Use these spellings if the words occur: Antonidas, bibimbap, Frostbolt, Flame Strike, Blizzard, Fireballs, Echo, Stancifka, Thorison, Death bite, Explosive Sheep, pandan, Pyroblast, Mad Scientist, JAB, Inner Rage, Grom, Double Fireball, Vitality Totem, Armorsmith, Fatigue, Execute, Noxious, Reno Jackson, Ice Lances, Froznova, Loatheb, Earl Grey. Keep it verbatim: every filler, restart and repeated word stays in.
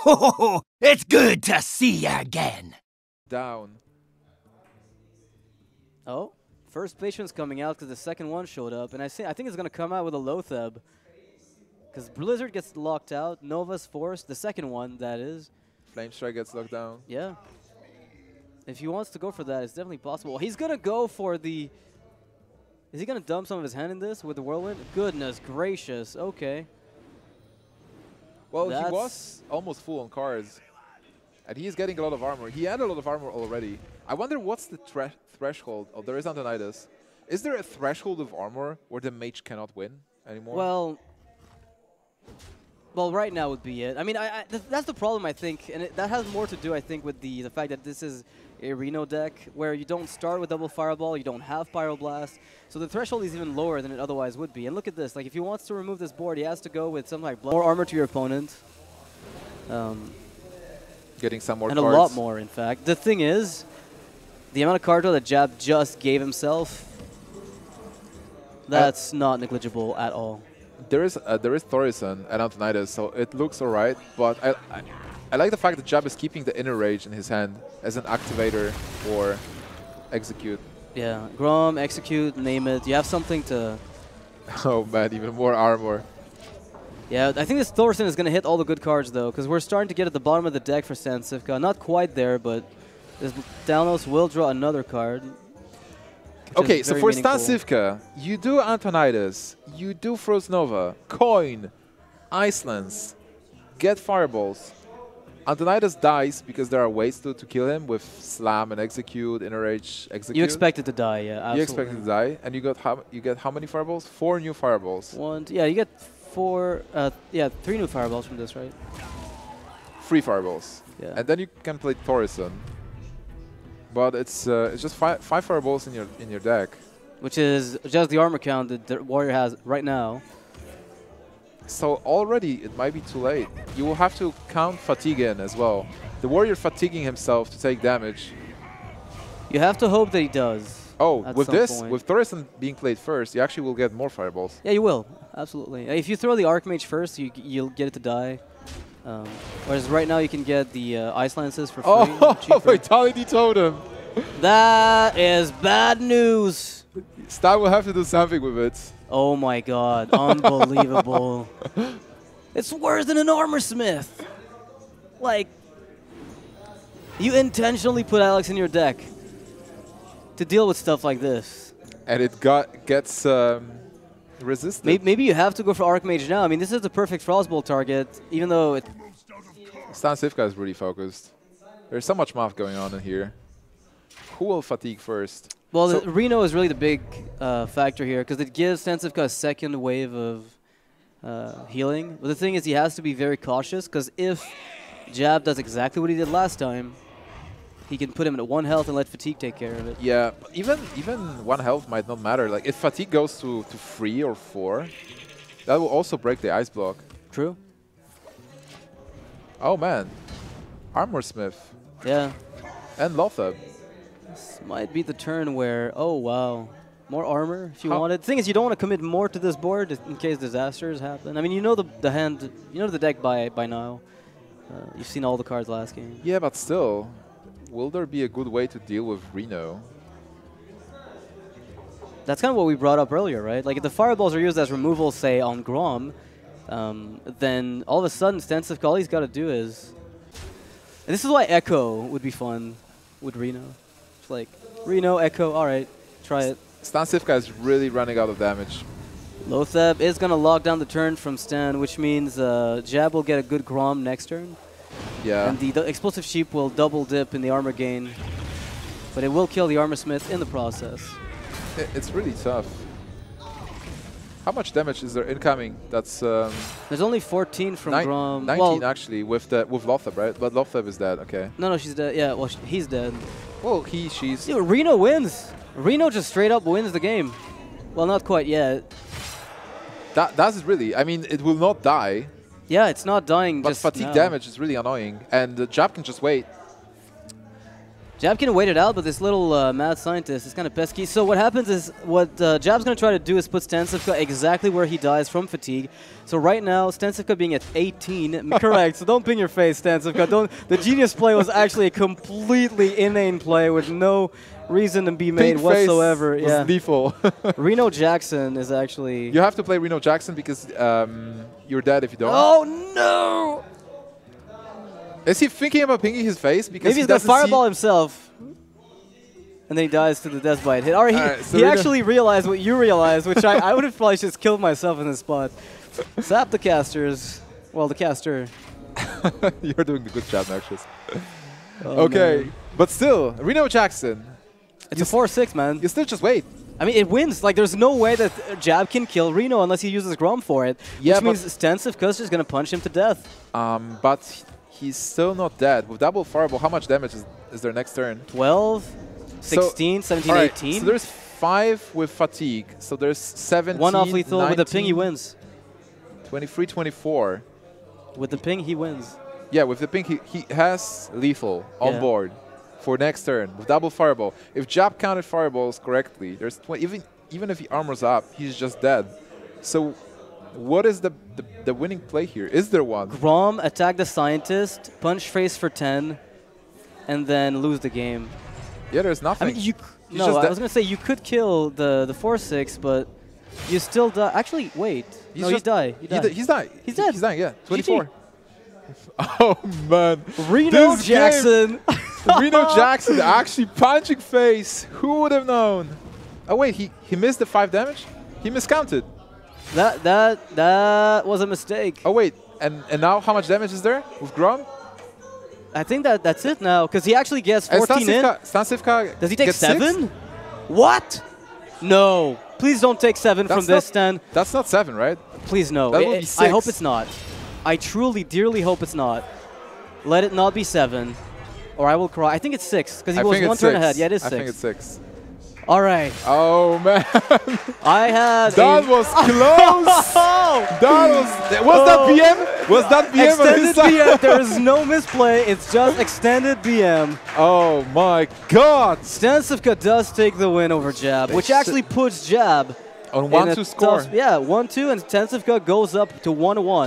Ho, it's good to see you again. Down. Oh, first patient's coming out because the second one showed up, and I see. I think it's gonna come out with a Loatheb, because Blizzard gets locked out. Nova's forced, the second one that is. Flame Strike gets locked down. Yeah. If he wants to go for that, it's definitely possible. He's gonna go for the. Is he gonna dump some of his hand in this with the whirlwind? Goodness gracious. Okay. Well, that's he was almost full on cards, and he's getting a lot of armor. He had a lot of armor already. I wonder what's the threshold. Oh, there is Antonidas. Is there a threshold of armor where the mage cannot win anymore? Well, well, right now would be it. I mean, I, I, th that's the problem, I think, and it, that has more to do, I think, with the, the fact that this is a Reno deck where you don't start with Double Fireball, you don't have Pyroblast, so the threshold is even lower than it otherwise would be. And look at this, like if he wants to remove this board, he has to go with something like blood, more armor to your opponent. Um, Getting some more and cards. And a lot more, in fact. The thing is, the amount of card draw that Jab just gave himself, that's uh, not negligible at all. There is uh, there is Thorison and Antonidas, so it looks alright, but I, I I like the fact that Jab is keeping the Inner Rage in his hand as an activator or Execute. Yeah, Grom, Execute, name it. You have something to... Oh man, even more armor. Yeah, I think this Thorison is going to hit all the good cards though, because we're starting to get at the bottom of the deck for Stancifka. Not quite there, but this Dalos will draw another card. Okay, so for meaningful. Stancifka, you do Antonidas, you do Froznova, Coin, Ice Lances, get Fireballs. Antonidas dies because there are ways to, to kill him with Slam and Execute, Inner Rage, Execute. You expect it to die, yeah, absolutely. You expect it to die, and you got how, you get how many Fireballs? Four new Fireballs. One, yeah, you get four, uh, yeah, three new Fireballs from this, right? Three Fireballs. Yeah. And then you can play Thorison. But it's uh, it's just fi five Fireballs in your in your deck, which is just the armor count that the Warrior has right now. So already it might be too late. You will have to count Fatigue in as well. The Warrior fatiguing himself to take damage. You have to hope that he does. Oh, with this, point. with Thorison being played first, you actually will get more Fireballs. Yeah, you will, absolutely. If you throw the Archmage first, you you'll get it to die. Um, whereas right now you can get the uh, Ice Lances for free. Oh, Vitality Totem! That is bad news! Stan will have to do something with it. Oh my god, unbelievable. It's worse than an Armorsmith! Like, you intentionally put Alex in your deck to deal with stuff like this. And it got gets um, resistant. Maybe, maybe you have to go for Archmage now. I mean, this is the perfect Frostbolt target, even though it... Stancifka is really focused. There's so much math going on in here. Who will fatigue first? Well, so the Reno is really the big uh, factor here, because it gives Stancifka a second wave of uh, healing. But the thing is, he has to be very cautious, because if Jab does exactly what he did last time, he can put him at one health and let Fatigue take care of it. Yeah, but even even one health might not matter. Like, if Fatigue goes to, to three or four, that will also break the ice block. True. Oh man, Armorsmith. Yeah. And Loatheb. This might be the turn where, oh wow, more armor if you How? wanted. The thing is, you don't want to commit more to this board in case disasters happen. I mean, you know the, the hand, you know the deck by, by now. Uh, you've seen all the cards last game. Yeah, but still, will there be a good way to deal with Reno? That's kind of what we brought up earlier, right? Like if the Fireballs are used as removal, say, on Grom, um, then all of a sudden, Stancifka, all he's got to do is... And this is why Echo would be fun with Reno. Like, Reno, Echo, alright, try it. Stancifka is really running out of damage. Loatheb is going to lock down the turn from Stan, which means uh, Jab will get a good Grom next turn. Yeah. And the Explosive Sheep will double dip in the armor gain, but it will kill the Armorsmith in the process. It, it's really tough. How much damage is there incoming? That's um, There's only fourteen from nine, Grom. nineteen well, actually, with the, with Loatheb, right? But Loatheb is dead, okay. No, no, she's dead. Yeah, well, sh he's dead. Well, he, she's... Dude, Reno wins. Reno just straight up wins the game. Well, not quite yet. That, that's really... I mean, it will not die. Yeah, it's not dying but just But fatigue now. damage is really annoying. And uh, Jab can just wait. Jab can wait it out, but this little uh, Mad Scientist is kind of pesky. So what happens is, what uh, Jab's going to try to do is put Stancifka exactly where he dies from fatigue. So right now, Stancifka being at eighteen. Correct, so don't pin your face, Stancifka. Don't. The genius play was actually a completely inane play with no reason to be made Pink whatsoever. Face yeah. lethal. Reno Jackson is actually... You have to play Reno Jackson because um, you're dead if you don't. Oh, no! Is he thinking about pinging his face? Because maybe he's going to fireball himself. And then he dies to the death bite hit. Or he, right, so he actually realized what you realized, which I, I would have probably just killed myself in this spot. Zap the casters. Well, the caster. You're doing a good job, Noxious. Oh, okay. Man. But still, Reno Jackson. It's you a four six, man. You still just wait. I mean, it wins. Like, there's no way that Jab can kill Reno unless he uses Grom for it. Yeah, which means Stancifka's just going to punch him to death. Um, but he's still not dead. With double fireball, how much damage is, is their next turn? twelve, sixteen, seventeen, right, eighteen. So there's five with fatigue. So there's seventeen, one off lethal. nineteen, with the ping, he wins. twenty-three, twenty-four. With the ping, he wins. Yeah, with the ping, he, he has lethal on yeah. board for next turn with double fireball. If Jab counted fireballs correctly, there's twenty, even even if he armors up, he's just dead. So what is the, the the winning play here? Is there one? Grom, attack the scientist, punch face for ten, and then lose the game. Yeah, there's nothing. I mean, you. No, just I was gonna say you could kill the the four six, but you still die. Actually, wait. He's no, he's die. He died. He he's died. He's dead. He's dying. Yeah, twenty-four. G G. Oh man, Reno this Jackson. Reno Jackson actually punching face. Who would have known? Oh wait, he he missed the five damage. He miscounted. That that that was a mistake. Oh wait, and and now how much damage is there with Grom? I think that that's it now, because he actually gets fourteen in. Stancifka, does he take seven? Six? What? No, please don't take seven that's from this, Stan. That's not seven, right? Please no. That it, would be six. I hope it's not. I truly, dearly hope it's not. Let it not be seven, or I will cry. I think it's six, because he was one turn ahead. Yeah, it is six. I think it's six. All right. Oh, man. I had... That was close. That was... Was that B M? Was that B M? Extended B M. There is no misplay. It's just extended B M. Oh, my God. Stancifka does take the win over Jab, which actually puts Jab... On one two score. Yeah, one two, and Stancifka goes up to one one.